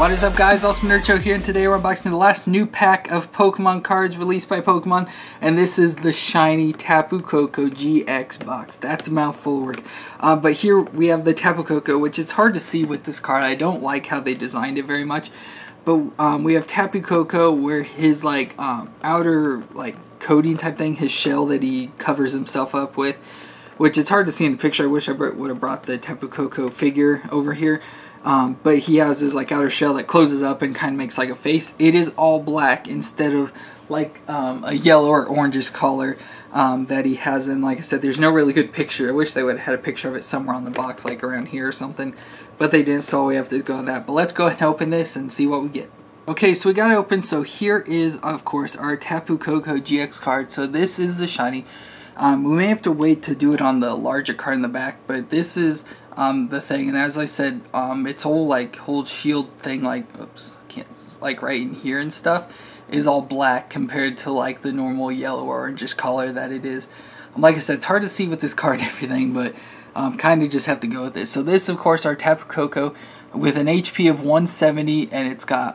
What is up, guys? Awesome Nerd Show here, and today we're unboxing the last new pack of Pokemon cards released by Pokemon, and this is the shiny Tapu Koko GX box. That's a mouthful of words. But here we have the Tapu Koko, which is hard to see with this card. I don't like how they designed it very much. But we have Tapu Koko, where his like outer like coating type thing, his shell that he covers himself up with, which it's hard to see in the picture. I wish I would have brought the Tapu Koko figure over here. But he has his like outer shell that closes up and kind of makes like a face. It is all black instead of like a yellow or orangish color that he has. And like I said, there's no really good picture. I wish they would have had a picture of it somewhere on the box, like around here or something. But they didn't, so we have to go on that. But let's go ahead and open this and see what we get. Okay, so we got it open. So here is, of course, our Tapu Koko GX card. So this is the shiny. We may have to wait to do it on the larger card in the back, but this is the thing, and as I said, its whole like whole shield thing, like oops, can't, like right in here and stuff, is all black compared to like the normal yellow or orangish color that it is. Like I said, it's hard to see with this card and everything, but kind of just have to go with this. So this, of course, our Tapu Koko with an HP of 170, and it's got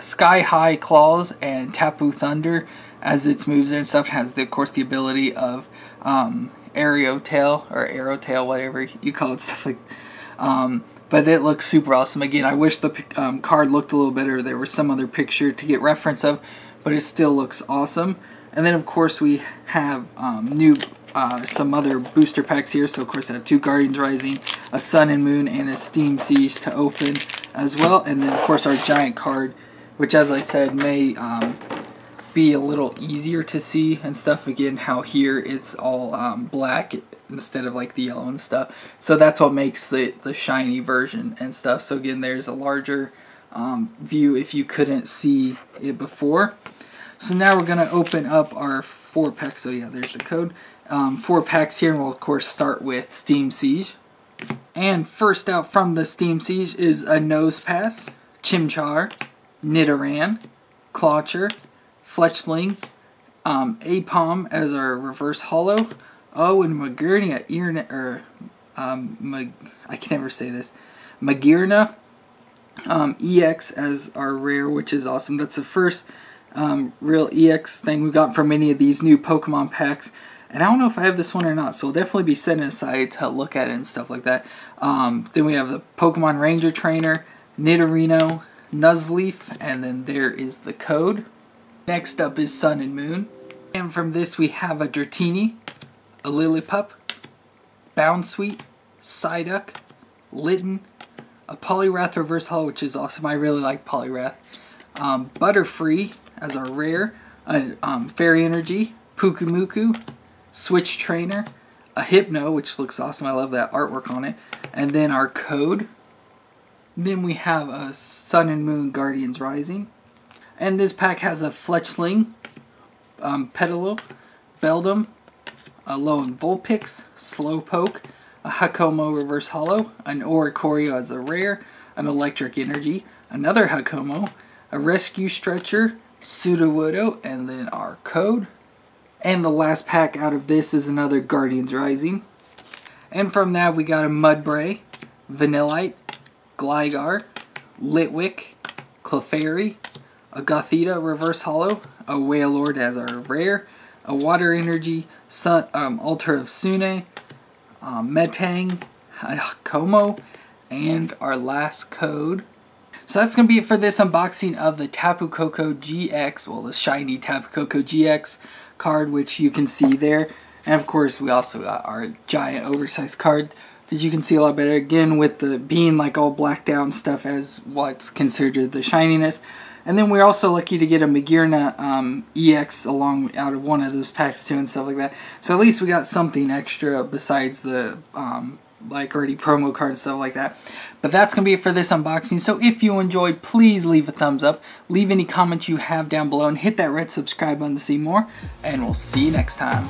Sky High Claws and Tapu Thunder as its moves and stuff. It has, the, of course, the ability of Aerotail, whatever you call it, stuff like but it looks super awesome. Again, I wish the card looked a little better. There was some other picture to get reference of, but it still looks awesome. And then, of course, we have some other booster packs here. So, of course, I have two Guardians Rising, a Sun and Moon, and a Steam Siege to open as well. And then, of course, our giant card, which, as I said, may be a little easier to see and stuff. Again, how here it's all black instead of like the yellow and stuff, so that's what makes the shiny version and stuff. So again, there's a larger view if you couldn't see it before. So now we're going to open up our 4-pack. So yeah, there's the code. 4 packs here, and we'll of course start with Steam Siege. And first out from the Steam Siege is a Nosepass, Chimchar, Nidoran, Clawitzer, Fletchling, Aipom as our reverse holo. Oh, and Magearna, I can never say this. Magearna EX as our rare, which is awesome. That's the first real EX thing we got from any of these new Pokemon packs. And I don't know if I have this one or not, so I'll definitely be setting aside to look at it and stuff like that. Then we have the Pokemon Ranger Trainer, Nidorino, Nuzleaf, and then there is the code. Next up is Sun and Moon. And from this we have a Dratini, a Lillipup, Bounsweet, Psyduck, Litten, a Poliwrath Reverse Holo, which is awesome. I really like Poliwrath. Butterfree as our rare, Fairy Energy, Pukumuku, Switch Trainer, a Hypno, which looks awesome. I love that artwork on it. And then our code. Then we have a Sun and Moon Guardians Rising. And this pack has a Fletchling, Petalow, Beldum, a lone Vulpix, Slowpoke, a Hakamo-o Reverse Holo, an Oricorio as a rare, an Electric Energy, another Hakamo-o, a Rescue Stretcher, Sudowoodo, and then our code. And the last pack out of this is another Guardians Rising. And from that we got a Mudbray, Vanillite, Gligar, Litwick, Clefairy, a Gothita Reverse Holo, a Wailord as our rare, a Water Energy, Altar of Sune, Metang, Hakamo, and our last code. So that's going to be it for this unboxing of the Tapu Koko GX, well, the shiny Tapu Koko GX card, which you can see there. And of course, we also got our giant oversized card that you can see a lot better, again, with the being like all blacked out and stuff as what's considered the shininess. And then we're also lucky to get a Magearna EX along out of one of those packs too and stuff like that. So at least we got something extra besides the like already promo card and stuff like that. But that's going to be it for this unboxing. So if you enjoyed, please leave a thumbs up. Leave any comments you have down below and hit that red subscribe button to see more. And we'll see you next time.